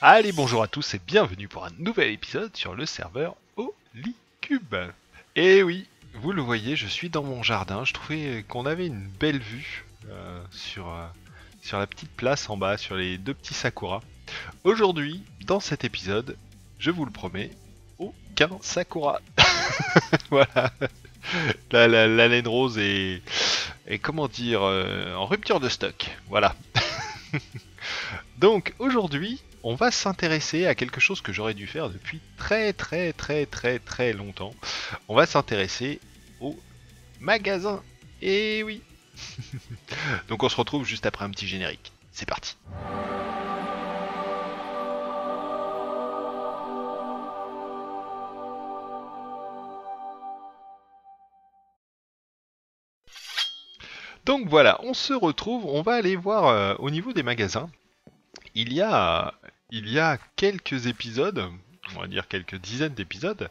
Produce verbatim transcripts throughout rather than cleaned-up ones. Allez, bonjour à tous et bienvenue pour un nouvel épisode sur le serveur HolyCube. Et oui, vous le voyez, je suis dans mon jardin. Je trouvais qu'on avait une belle vue euh, sur, euh, sur la petite place en bas, sur les deux petits sakuras. Aujourd'hui, dans cet épisode, je vous le promets, aucun sakura. Voilà, la, la, la laine rose est, est comment dire, euh, en rupture de stock. Voilà. Donc aujourd'hui, on va s'intéresser à quelque chose que j'aurais dû faire depuis très très très très très longtemps. On va s'intéresser au magasin. Et oui. Donc on se retrouve juste après un petit générique. C'est parti. Donc voilà, on se retrouve, on va aller voir euh, au niveau des magasins. Il y a, il y a quelques épisodes, on va dire quelques dizaines d'épisodes,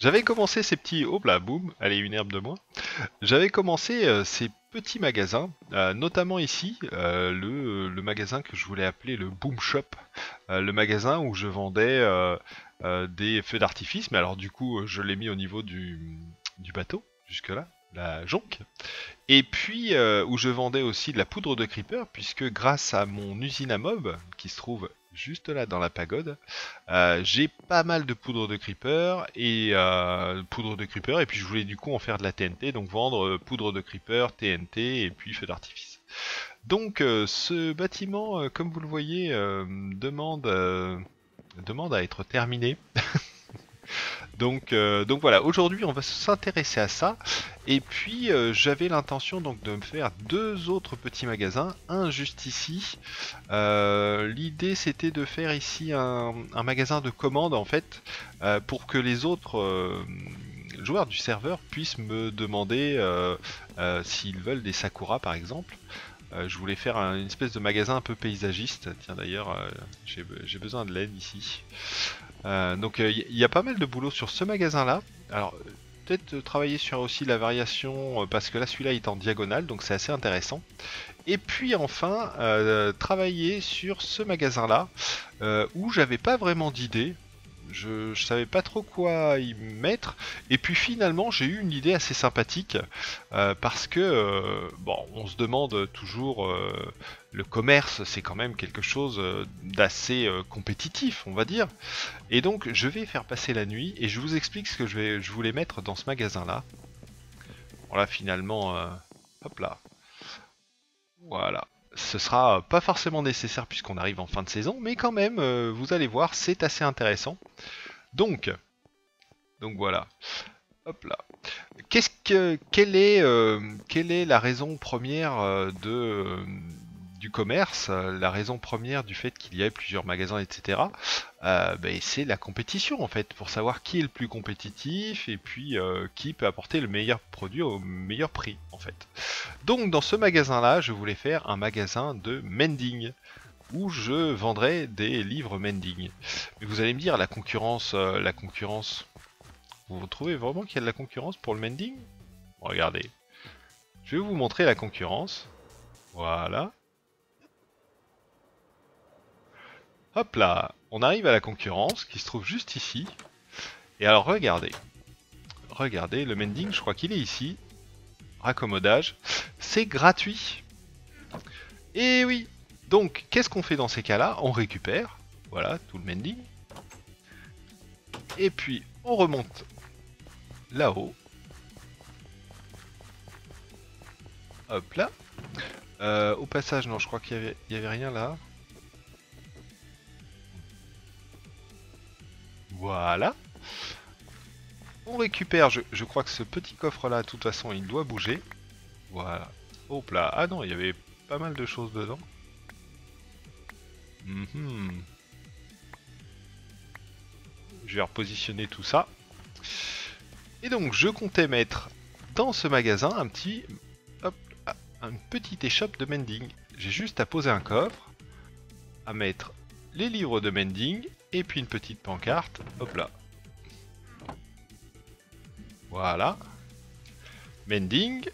j'avais commencé ces petits... Oh là, boum, allez, une herbe de moins. J'avais commencé euh, ces petits magasins, euh, notamment ici, euh, le, le magasin que je voulais appeler le Boom Shop, euh, le magasin où je vendais euh, euh, des feux d'artifice, mais alors du coup, je l'ai mis au niveau du, du bateau, jusque-là. La jonque, et puis euh, où je vendais aussi de la poudre de creeper, puisque grâce à mon usine à mob qui se trouve juste là dans la pagode, euh, j'ai pas mal de poudre de creeper et euh, poudre de creeper, et puis je voulais du coup en faire de la T N T, donc vendre euh, poudre de creeper, T N T et puis feu d'artifice. Donc euh, ce bâtiment, euh, comme vous le voyez, euh, demande, euh, demande à être terminé. Donc, euh, donc voilà, aujourd'hui on va s'intéresser à ça, et puis euh, j'avais l'intention donc de me faire deux autres petits magasins, un juste ici, euh, l'idée c'était de faire ici un, un magasin de commandes en fait, euh, pour que les autres euh, joueurs du serveur puissent me demander euh, euh, s'ils veulent des sakura par exemple. Euh, je voulais faire un, une espèce de magasin un peu paysagiste, tiens d'ailleurs euh, j'ai besoin de laine ici. Euh, donc il euh, y a pas mal de boulot sur ce magasin là. Alors peut-être travailler sur aussi la variation, euh, parce que là celui-là est en diagonale, donc c'est assez intéressant. Et puis enfin euh, travailler sur ce magasin là, euh, où j'avais pas vraiment d'idée, je, je savais pas trop quoi y mettre. Et puis finalement j'ai eu une idée assez sympathique, euh, parce que euh, bon, on se demande toujours, euh, le commerce c'est quand même quelque chose d'assez euh, compétitif on va dire, et donc je vais faire passer la nuit et je vous explique ce que je, vais, je voulais mettre dans ce magasin là. Bon là finalement, euh, hop là, voilà, ce sera pas forcément nécessaire puisqu'on arrive en fin de saison, mais quand même euh, vous allez voir c'est assez intéressant. Donc, donc voilà. Hop là. Qu'est-ce que, quelle est, euh, quelle est la raison première euh, de... Euh, du commerce, la raison première du fait qu'il y ait plusieurs magasins, et cetera, euh, ben c'est la compétition en fait, pour savoir qui est le plus compétitif et puis euh, qui peut apporter le meilleur produit au meilleur prix en fait. Donc dans ce magasin là, je voulais faire un magasin de mending, où je vendrais des livres mending. Mais vous allez me dire, la concurrence, euh, la concurrence, vous trouvez vraiment qu'il y a de la concurrence pour le mending? Regardez, je vais vous montrer la concurrence, voilà. Hop là, on arrive à la concurrence qui se trouve juste ici. Et alors regardez, regardez le mending, je crois qu'il est ici. Raccommodage, c'est gratuit. Et oui, donc qu'est-ce qu'on fait dans ces cas-là? On récupère, voilà, tout le mending. Et puis on remonte là-haut. Hop là. Euh, au passage, non, je crois qu'il n'y avait, il y avait rien là. Voilà, on récupère, je, je crois que ce petit coffre là, de toute façon il doit bouger, voilà, hop là, ah non, il y avait pas mal de choses dedans, mm-hmm. Je vais repositionner tout ça, et donc je comptais mettre dans ce magasin un petit, hop, une petite échoppe de mending, j'ai juste à poser un coffre, à mettre les livres de mending, et puis une petite pancarte, hop là. Voilà. Mending.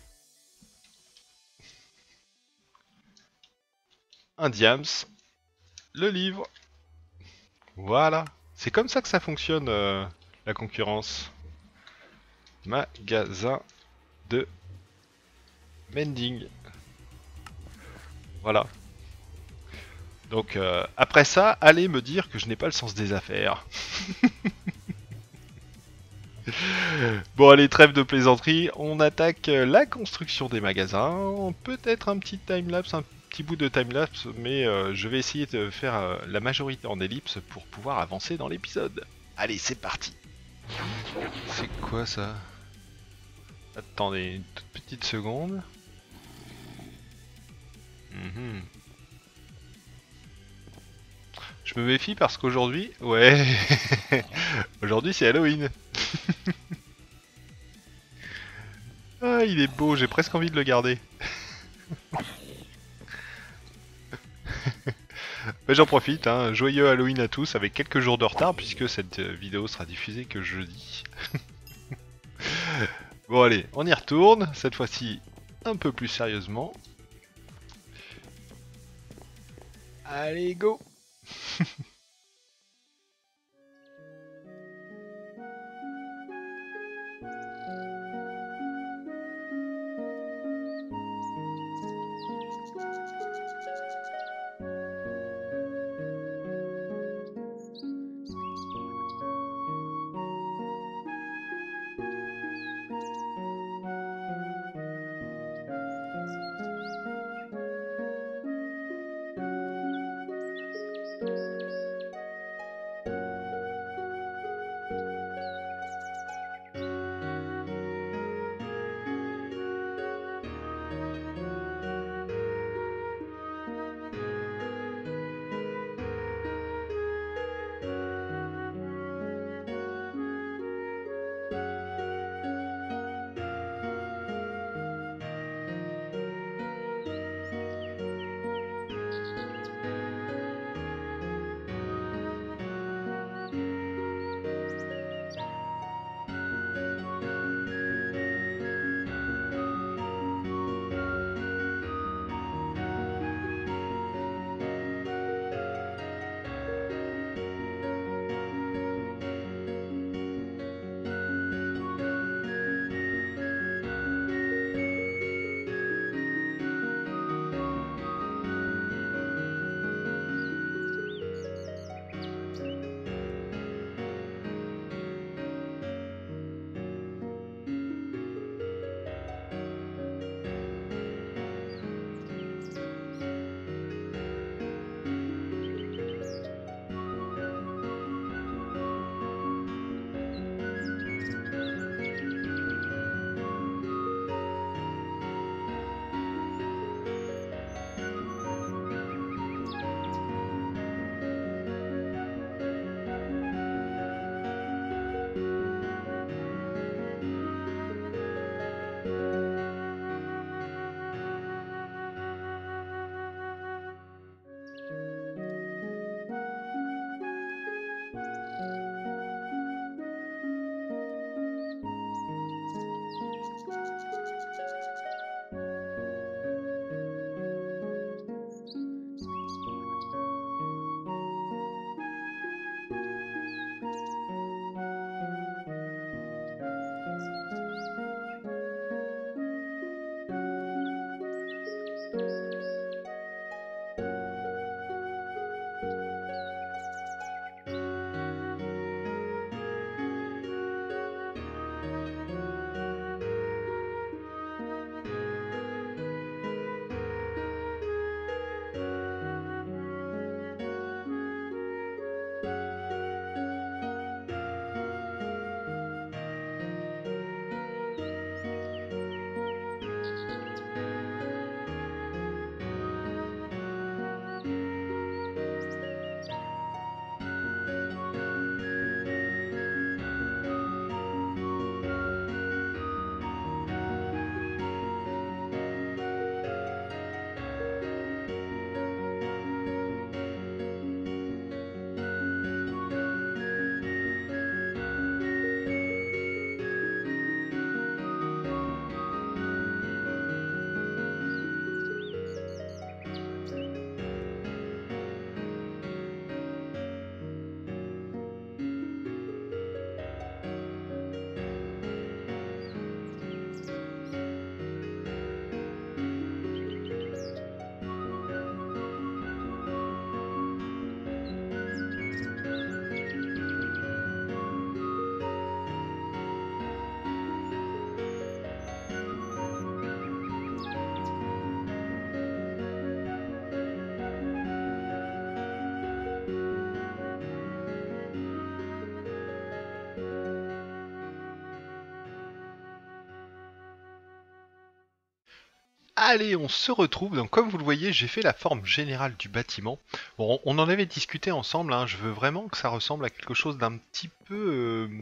Un diams. Le livre. Voilà. C'est comme ça que ça fonctionne, euh, la concurrence. Magasin de mending. Voilà. Donc euh, après ça, allez me dire que je n'ai pas le sens des affaires. Bon allez, trêve de plaisanterie, on attaque la construction des magasins. Peut-être un petit timelapse, un petit bout de timelapse, mais euh, je vais essayer de faire euh, la majorité en ellipse pour pouvoir avancer dans l'épisode. Allez, c'est parti. C'est quoi ça? Attendez une toute petite seconde. Mmh. Je me méfie parce qu'aujourd'hui... Ouais. Aujourd'hui c'est Halloween. Ah, il est beau, j'ai presque envie de le garder. Mais j'en profite, hein. Joyeux Halloween à tous, avec quelques jours de retard puisque cette vidéo sera diffusée que jeudi. Bon allez, on y retourne, cette fois-ci un peu plus sérieusement. Allez, go. Allez, on se retrouve. Donc comme vous le voyez, j'ai fait la forme générale du bâtiment. Bon, on en avait discuté ensemble, hein. Je veux vraiment que ça ressemble à quelque chose d'un petit peu... Euh,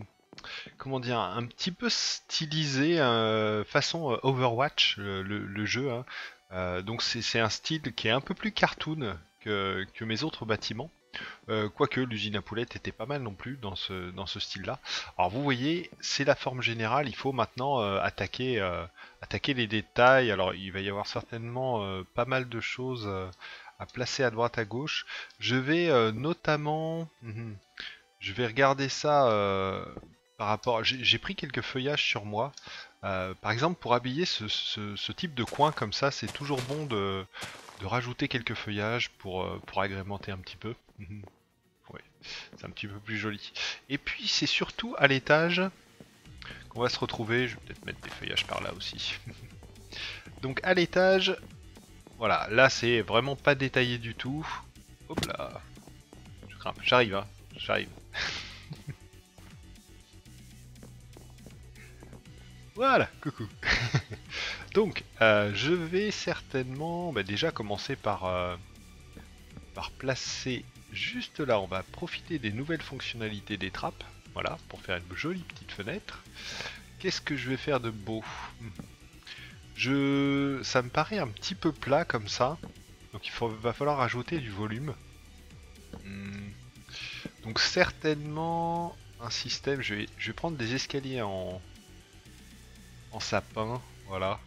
comment dire, un petit peu stylisé, euh, façon euh, Overwatch, le, le, le jeu. Hein. Euh, donc c'est un style qui est un peu plus cartoon que, que mes autres bâtiments. Euh, Quoique l'usine à poulettes était pas mal non plus dans ce, dans ce style là. Alors vous voyez, c'est la forme générale, il faut maintenant euh, attaquer, euh, attaquer les détails. Alors il va y avoir certainement euh, pas mal de choses euh, à placer à droite à gauche. Je vais euh, notamment... Mmh. Je vais regarder ça euh, par rapport... J'ai pris quelques feuillages sur moi. Euh, par exemple pour habiller ce, ce, ce type de coin comme ça, c'est toujours bon de... de rajouter quelques feuillages pour, euh, pour agrémenter un petit peu. Ouais, c'est un petit peu plus joli. Et puis c'est surtout à l'étage qu'on va se retrouver. Je vais peut-être mettre des feuillages par là aussi. Donc à l'étage, voilà, là c'est vraiment pas détaillé du tout. Hop là, je grimpe, j'arrive, hein, j'arrive. Voilà, coucou. Donc, euh, je vais certainement bah, déjà commencer par, euh, par placer juste là. On va profiter des nouvelles fonctionnalités des trappes, voilà, pour faire une jolie petite fenêtre. Qu'est-ce que je vais faire de beau? Je, ça me paraît un petit peu plat comme ça, donc il faut, va falloir ajouter du volume. Donc certainement un système, je vais, je vais prendre des escaliers en, en sapin, voilà.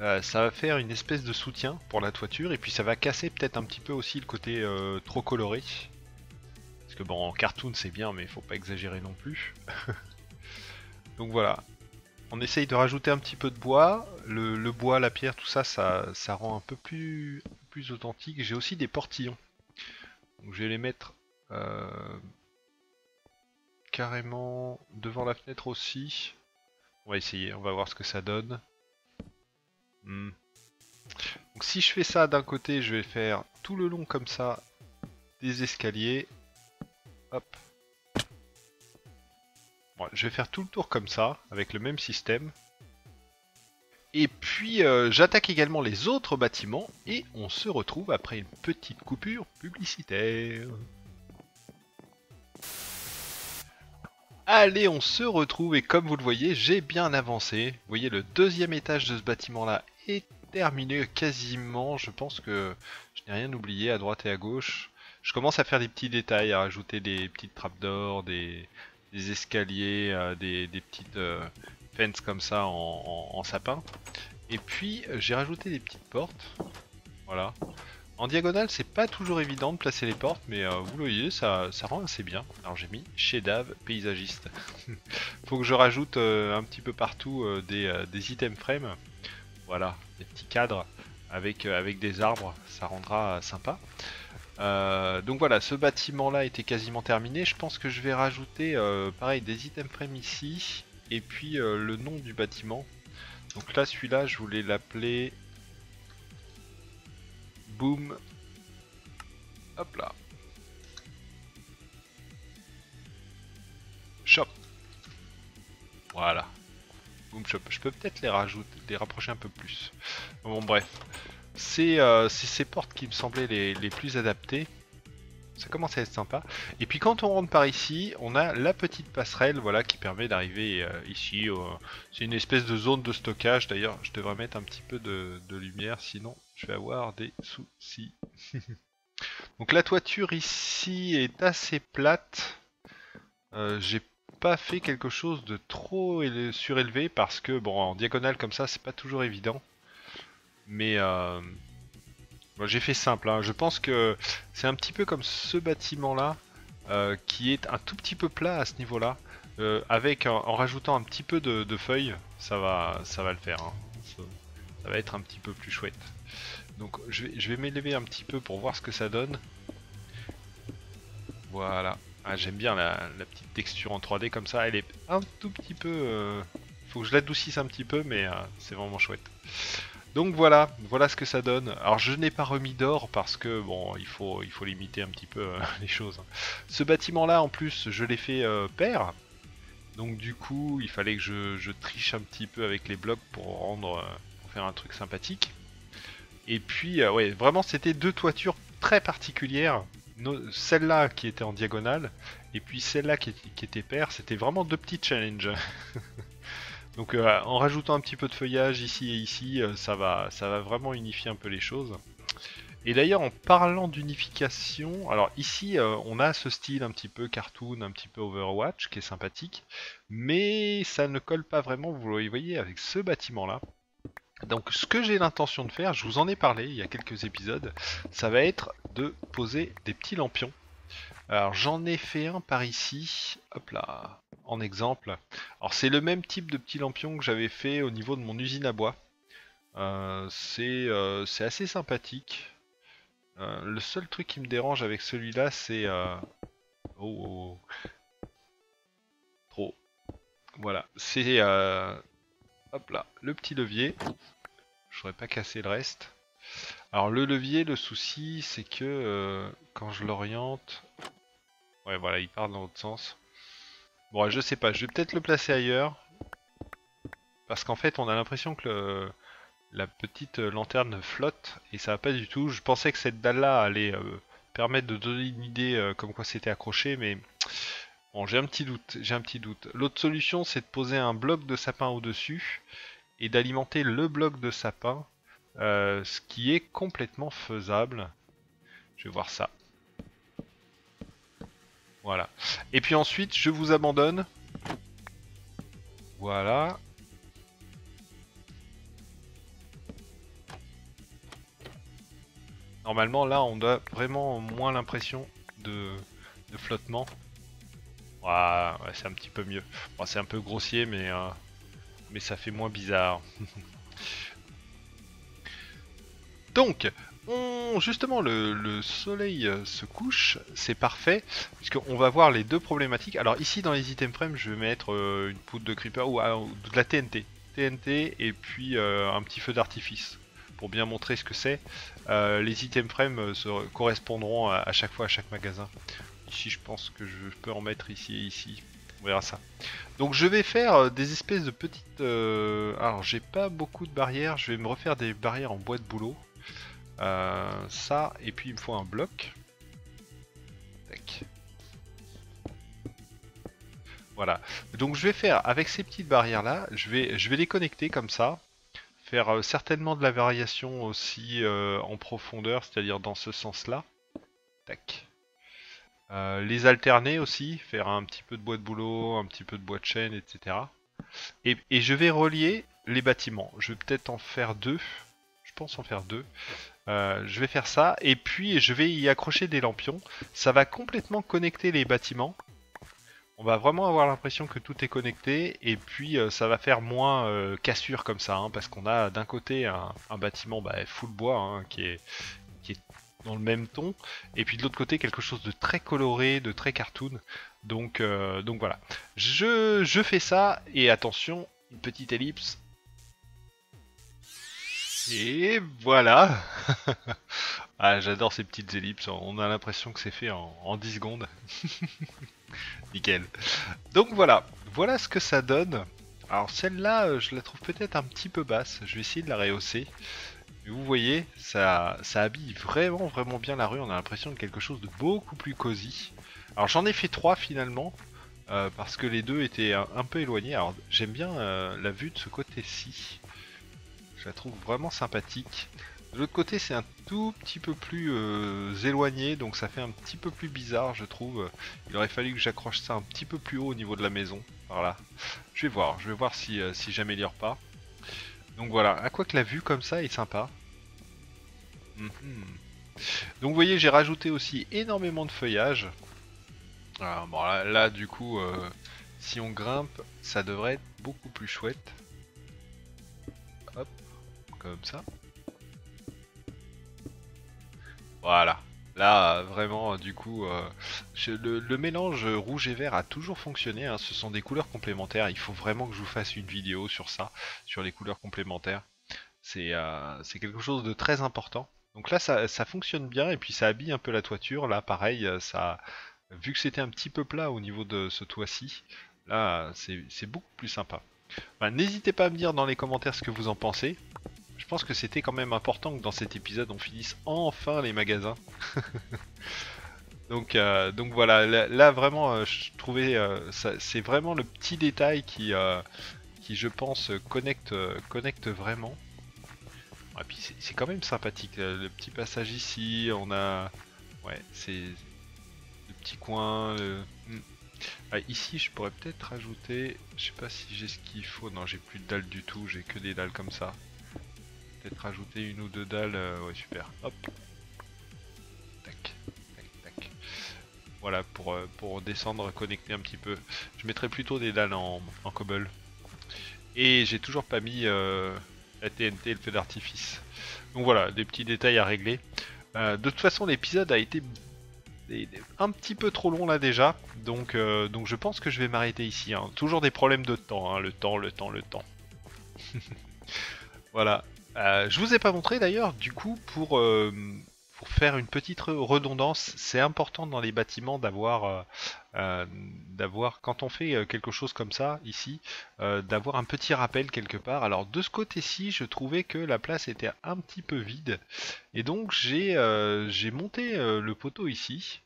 Euh, ça va faire une espèce de soutien pour la toiture et puis ça va casser peut-être un petit peu aussi le côté euh, trop coloré. Parce que bon, en cartoon c'est bien mais faut pas exagérer non plus. Donc voilà, on essaye de rajouter un petit peu de bois. Le, le bois, la pierre, tout ça, ça, ça rend un peu plus, plus authentique. J'ai aussi des portillons. Donc je vais les mettre euh, carrément devant la fenêtre aussi. On va essayer, on va voir ce que ça donne. Hmm. Donc si je fais ça d'un côté, je vais faire tout le long comme ça des escaliers. Hop. Bon, je vais faire tout le tour comme ça avec le même système. Et puis euh, j'attaque également les autres bâtiments et on se retrouve après une petite coupure publicitaire. Allez, on se retrouve et comme vous le voyez, j'ai bien avancé. Vous voyez, le deuxième étage de ce bâtiment-là est terminé quasiment. Je pense que je n'ai rien oublié à droite et à gauche. Je commence à faire des petits détails, à rajouter des petites trappes d'or, des, des escaliers, euh, des, des petites euh, fences comme ça en, en, en sapin. Et puis, j'ai rajouté des petites portes. Voilà. En diagonale, c'est pas toujours évident de placer les portes, mais euh, vous le voyez, ça, ça rend assez bien. Alors j'ai mis chez Dave, paysagiste. Faut que je rajoute euh, un petit peu partout euh, des, euh, des items frames. Voilà, des petits cadres avec, euh, avec des arbres, ça rendra euh, sympa. Euh, donc voilà, ce bâtiment-là était quasiment terminé. Je pense que je vais rajouter, euh, pareil, des items frames ici, et puis euh, le nom du bâtiment. Donc là, celui-là, je voulais l'appeler... Boom. Hop là. Shop. Voilà. Boom Shop. Je peux peut-être les rajouter, les rapprocher un peu plus. Bon bref. C'est euh, ces portes qui me semblaient les, les plus adaptées. Ça commence à être sympa. Et puis quand on rentre par ici, on a la petite passerelle, voilà, qui permet d'arriver euh, ici. Euh, c'est une espèce de zone de stockage. D'ailleurs, je devrais mettre un petit peu de, de lumière, sinon je vais avoir des soucis. Donc la toiture ici est assez plate. Euh, J'ai pas fait quelque chose de trop surélevé parce que bon, en diagonale comme ça, c'est pas toujours évident. Mais euh... bon, j'ai fait simple, hein. Je pense que c'est un petit peu comme ce bâtiment là, euh, qui est un tout petit peu plat à ce niveau là, euh, avec en, en rajoutant un petit peu de, de feuilles, ça va, ça va le faire, hein. ça, ça va être un petit peu plus chouette. Donc je vais, je vais m'élever un petit peu pour voir ce que ça donne. Voilà, ah, j'aime bien la, la petite texture en trois D comme ça, elle est un tout petit peu, euh, faut que je l'adoucisse un petit peu mais euh, c'est vraiment chouette. Donc voilà, voilà ce que ça donne. Alors je n'ai pas remis d'or parce que bon, il faut, il faut limiter un petit peu euh, les choses. Ce bâtiment là en plus, je l'ai fait euh, pair. Donc du coup, il fallait que je, je triche un petit peu avec les blocs pour rendre, euh, pour faire un truc sympathique. Et puis, euh, ouais, vraiment, c'était deux toitures très particulières. No, celle-là qui était en diagonale, et puis celle-là qui, qui était paire, c'était vraiment deux petits challenges. Donc euh, en rajoutant un petit peu de feuillage ici et ici, euh, ça va, ça va vraiment unifier un peu les choses. Et d'ailleurs, en parlant d'unification, alors ici euh, on a ce style un petit peu cartoon, un petit peu Overwatch, qui est sympathique, mais ça ne colle pas vraiment, vous le voyez, avec ce bâtiment-là. Donc ce que j'ai l'intention de faire, je vous en ai parlé il y a quelques épisodes, ça va être de poser des petits lampions. Alors j'en ai fait un par ici, hop là, en exemple. Alors c'est le même type de petit lampion que j'avais fait au niveau de mon usine à bois. Euh, c'est euh, c'est assez sympathique. Euh, le seul truc qui me dérange avec celui-là, c'est... Euh... Oh, oh, oh. Trop. Voilà, c'est... Euh... Hop là, le petit levier. Je voudrais pas casser le reste. Alors le levier, le souci, c'est que euh, quand je l'oriente... Ouais, voilà, il part dans l'autre sens. Bon, je sais pas, je vais peut-être le placer ailleurs. Parce qu'en fait, on a l'impression que le, la petite lanterne flotte, et ça va pas du tout. Je pensais que cette dalle-là allait euh, permettre de donner une idée euh, comme quoi c'était accroché, mais bon, j'ai un petit doute, j'ai un petit doute. L'autre solution, c'est de poser un bloc de sapin au-dessus, et d'alimenter le bloc de sapin, euh, ce qui est complètement faisable. Je vais voir ça. Voilà. Et puis ensuite, je vous abandonne. Voilà. Normalement, là, on a vraiment moins l'impression de, de flottement. Ouah, ouais, c'est un petit peu mieux. Bon, c'est un peu grossier, mais, euh, mais ça fait moins bizarre. Donc... On, justement, le, le soleil se couche, c'est parfait, puisqu'on va voir les deux problématiques. Alors ici, dans les items frames, je vais mettre euh, une poudre de creeper ou euh, de la T N T. T N T et puis euh, un petit feu d'artifice, pour bien montrer ce que c'est. Euh, les items frames se correspondront à, à chaque fois, à chaque magasin. Ici, je pense que je, je peux en mettre ici et ici. On verra ça. Donc je vais faire des espèces de petites... Euh... Alors, j'ai pas beaucoup de barrières, je vais me refaire des barrières en bois de bouleau. Euh, ça, et puis il me faut un bloc. Tac. Voilà. Donc je vais faire avec ces petites barrières là, je vais, je vais les connecter comme ça. Faire euh, certainement de la variation aussi euh, en profondeur, c'est-à-dire dans ce sens là. Tac. Euh, les alterner aussi, faire un petit peu de bois de bouleau, un petit peu de bois de chêne, et cetera. Et, et je vais relier les bâtiments. Je vais peut-être en faire deux. Je pense en faire deux. Euh, je vais faire ça, et puis je vais y accrocher des lampions. Ça va complètement connecter les bâtiments. On va vraiment avoir l'impression que tout est connecté, et puis euh, ça va faire moins euh, cassure comme ça, hein, parce qu'on a d'un côté un, un bâtiment bah, full bois, hein, qui est, qui est dans le même ton, et puis de l'autre côté quelque chose de très coloré, de très cartoon. Donc, euh, donc voilà. Je, je fais ça, et attention, une petite ellipse. Et voilà. Ah, j'adore ces petites ellipses, on a l'impression que c'est fait en, en dix secondes. Nickel. Donc voilà, voilà ce que ça donne. Alors celle-là, je la trouve peut-être un petit peu basse, je vais essayer de la rehausser. Mais vous voyez, ça, ça habille vraiment vraiment bien la rue, on a l'impression de quelque chose de beaucoup plus cosy. Alors j'en ai fait trois finalement, euh, parce que les deux étaient un, un peu éloignés. Alors j'aime bien euh, la vue de ce côté-ci. Je la trouve vraiment sympathique. De l'autre côté, c'est un tout petit peu plus euh, éloigné, donc ça fait un petit peu plus bizarre, je trouve. Il aurait fallu que j'accroche ça un petit peu plus haut au niveau de la maison. Par là. Je vais voir, je vais voir si, euh, si j'améliore pas. Donc voilà, à quoi que la vue comme ça est sympa. Mm-hmm. Donc vous voyez, j'ai rajouté aussi énormément de feuillage. Alors, bon, là, là, du coup, euh, si on grimpe, ça devrait être beaucoup plus chouette. Hop. Comme ça. Voilà. Là, vraiment, du coup, euh, le, le mélange rouge et vert a toujours fonctionné. Hein. Ce sont des couleurs complémentaires. Il faut vraiment que je vous fasse une vidéo sur ça, sur les couleurs complémentaires. C'est euh, c'est quelque chose de très important. Donc là, ça, ça fonctionne bien et puis ça habille un peu la toiture. Là, pareil, ça, vu que c'était un petit peu plat au niveau de ce toit-ci, là, c'est beaucoup plus sympa. Bah, n'hésitez pas à me dire dans les commentaires ce que vous en pensez. Je pense que c'était quand même important que dans cet épisode on finisse enfin les magasins. donc, euh, donc voilà, là, là vraiment euh, je trouvais, euh, c'est vraiment le petit détail qui, euh, qui je pense connecte, connecte vraiment. Et puis c'est quand même sympathique, le petit passage ici, on a... Ouais, c'est... Le petit coin... Le... Ah, ici, je pourrais peut-être rajouter... Je sais pas si j'ai ce qu'il faut... Non, j'ai plus de dalles du tout, j'ai que des dalles comme ça. Peut-être rajouter une ou deux dalles... Ouais, super. Hop. Tac, tac, tac. Voilà, pour, pour descendre, connecter un petit peu. Je mettrais plutôt des dalles en, en cobble. Et j'ai toujours pas mis... Euh... la T N T et le feu d'artifice. Donc voilà, des petits détails à régler. Euh, de toute façon, l'épisode a été un petit peu trop long là déjà. Donc, euh, donc je pense que je vais m'arrêter ici. Hein. Toujours des problèmes de temps. Hein. Le temps, le temps, le temps. Voilà. Euh, je vous ai pas montré d'ailleurs, du coup, pour, euh, pour faire une petite redondance, c'est important dans les bâtiments d'avoir... Euh, Euh, d'avoir, quand on fait quelque chose comme ça, ici, euh, d'avoir un petit rappel quelque part. Alors de ce côté-ci, je trouvais que la place était un petit peu vide. Et donc j'ai euh, j'ai monté euh, le poteau ici,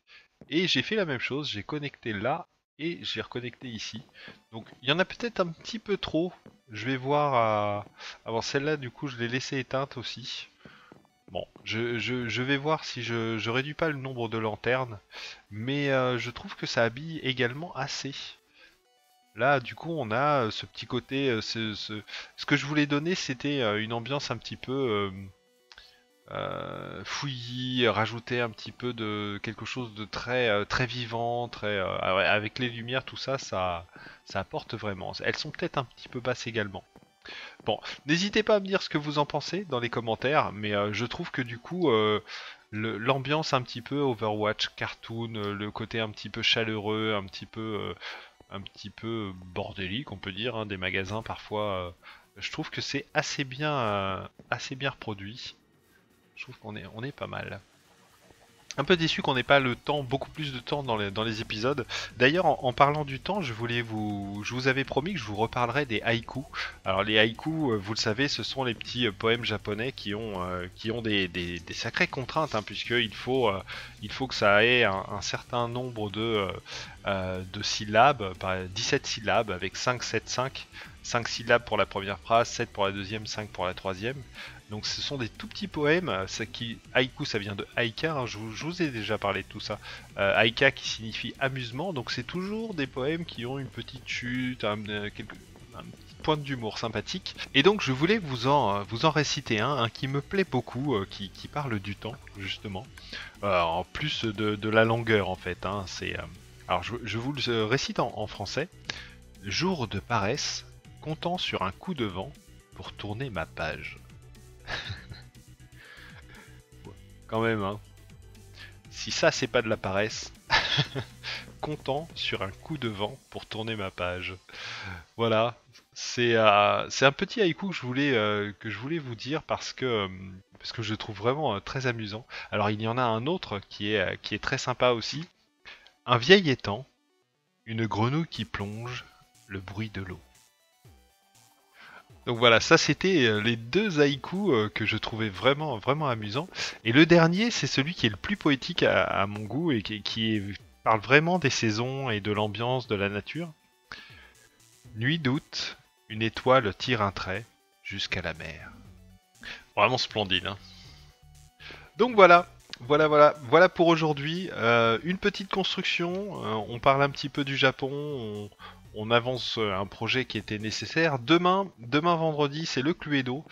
et j'ai fait la même chose, j'ai connecté là, et j'ai reconnecté ici. Donc il y en a peut-être un petit peu trop, je vais voir... Euh... Avant celle-là, du coup, je l'ai laissée éteinte aussi. Bon, je, je, je vais voir si je, je réduis pas le nombre de lanternes, mais euh, je trouve que ça habille également assez. Là, du coup, on a ce petit côté... Ce, ce, ce que je voulais donner, c'était une ambiance un petit peu euh, euh, fouillie, rajouter un petit peu de quelque chose de très, très vivant, très, euh, avec les lumières, tout ça, ça, ça apporte vraiment. Elles sont peut-être un petit peu basses également. Bon, n'hésitez pas à me dire ce que vous en pensez dans les commentaires, mais euh, je trouve que du coup, euh, l'ambiance un petit peu Overwatch, cartoon, euh, le côté un petit peu chaleureux, un petit peu, euh, un petit peu bordélique, on peut dire, hein, des magasins parfois, euh, je trouve que c'est assez bien, euh, assez bien reproduit. Je trouve qu'on est, on est pas mal. Un peu déçu qu'on n'ait pas le temps, beaucoup plus de temps dans les, dans les épisodes. D'ailleurs, en, en parlant du temps, je voulais vous, je vous avais promis que je vous reparlerais des haïkus. Alors les haïkus, vous le savez, ce sont les petits poèmes japonais qui ont, euh, qui ont des, des, des sacrées contraintes, hein, puisqu'il faut, euh, il faut que ça ait un, un certain nombre de, euh, de syllabes, dix-sept syllabes avec cinq, sept, cinq. cinq syllabes pour la première phrase, sept pour la deuxième, cinq pour la troisième. Donc ce sont des tout petits poèmes, ça qui, haïku ça vient de haïka, hein, je, vous, je vous ai déjà parlé de tout ça. Euh, haïka qui signifie amusement, donc c'est toujours des poèmes qui ont une petite chute, un, euh, quelque, un petit point d'humour sympathique. Et donc je voulais vous en, vous en réciter un, hein, qui me plaît beaucoup, euh, qui, qui parle du temps justement, euh, en plus de, de la longueur en fait. Hein, c'est, euh, alors je, je vous le récite en, en français. Jour de paresse, comptant sur un coup de vent pour tourner ma page. Quand même, hein. Si ça, c'est pas de la paresse. Comptant sur un coup de vent pour tourner ma page. Voilà. C'est euh, c'est un petit haïku que je voulais, euh, que je voulais vous dire parce que, euh, parce que je le trouve vraiment euh, très amusant. Alors, il y en a un autre qui est, euh, qui est très sympa aussi. Un vieil étang, une grenouille qui plonge, le bruit de l'eau. Donc voilà, ça c'était les deux haïkus que je trouvais vraiment vraiment amusants. Et le dernier, c'est celui qui est le plus poétique à, à mon goût et qui, qui est, parle vraiment des saisons et de l'ambiance de la nature. Nuit d'août, une étoile tire un trait jusqu'à la mer. Vraiment splendide, hein. Donc voilà. Voilà, voilà, voilà pour aujourd'hui. Euh, une petite construction. Euh, on parle un petit peu du Japon. On... On avance un projet qui était nécessaire. Demain, demain vendredi, c'est le Cluedo.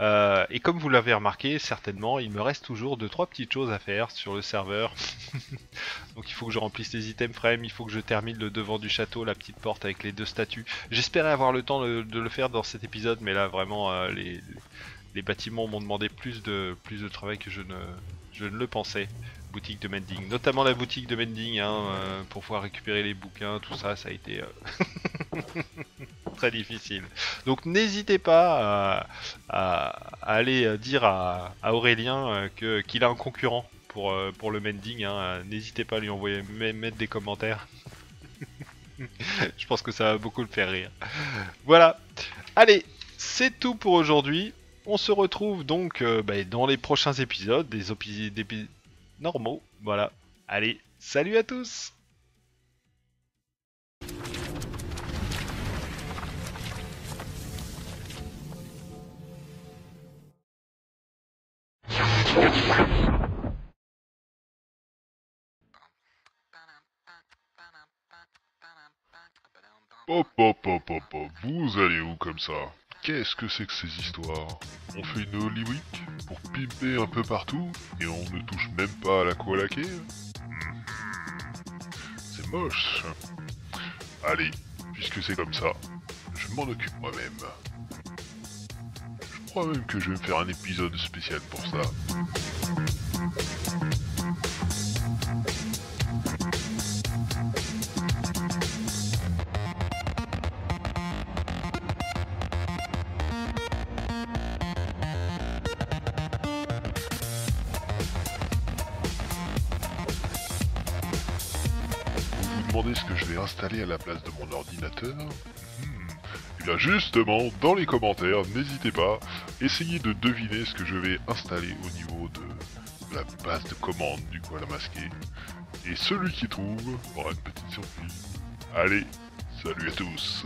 Euh, et comme vous l'avez remarqué, certainement, il me reste toujours deux trois petites choses à faire sur le serveur. Donc il faut que je remplisse les items frame, il faut que je termine le devant du château, la petite porte avec les deux statues. J'espérais avoir le temps de, de le faire dans cet épisode, mais là, vraiment, euh, les, les bâtiments m'ont demandé plus de, plus de travail que je ne, je ne le pensais. Boutique de mending, notamment la boutique de mending, hein, euh, pour pouvoir récupérer les bouquins, tout ça, ça a été euh... très difficile. Donc n'hésitez pas à, à, à aller dire à, à Aurélien que qu'il a un concurrent pour, pour le mending, hein. N'hésitez pas à lui envoyer, mettre des commentaires. Je pense que ça va beaucoup le faire rire. Voilà, allez, c'est tout pour aujourd'hui. On se retrouve donc euh, bah, dans les prochains épisodes, des épisodes normaux, voilà. Allez, salut à tous! Hop hop hop hop hop, vous allez où comme ça? Qu'est-ce que c'est que ces histoires? On fait une Holy Week pour pimper un peu partout et on ne touche même pas à la cour laquée? C'est moche. Allez, puisque c'est comme ça, je m'en occupe moi-même. Je crois même que je vais me faire un épisode spécial pour ça. Ce que je vais installer à la place de mon ordinateur. Et bien justement, dans les commentaires, n'hésitez pas, essayez de deviner ce que je vais installer au niveau de, de la base de commande du koala masqué. Et celui qui trouve aura une petite surprise. Allez, salut à tous!